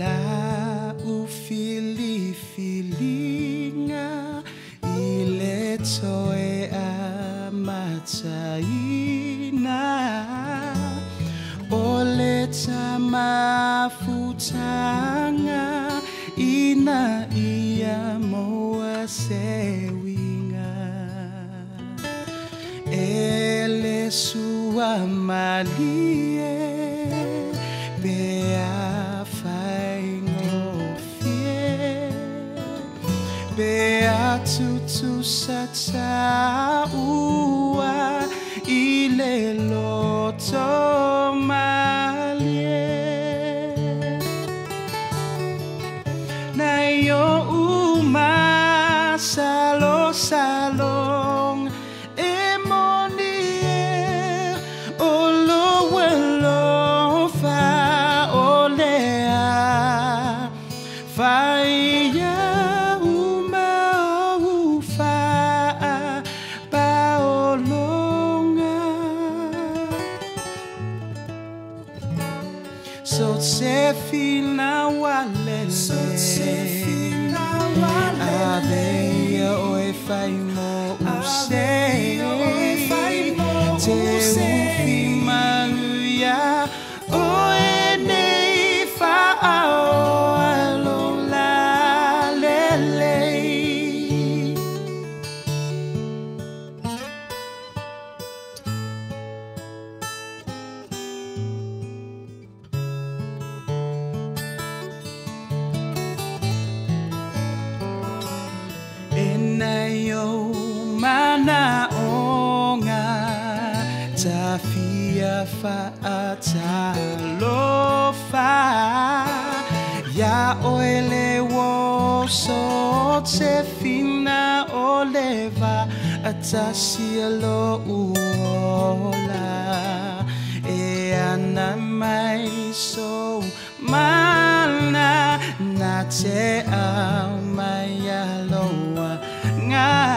la ufili filinga ile toe amachaina ole chama futanga ina ia moa sewinga ele sua malie bea faingo fie bea tutu sacha ua ile loto malie na yo uma salo salong So'osefina walele, So'osefina walele, adeia oe faimo usei, te ufi maluia oe nei faao alola lelei. Nayo manaonga tafia faatalofa ya oelewo So'osefina oleva atasielo uola e anamai so mana na te amaya loa.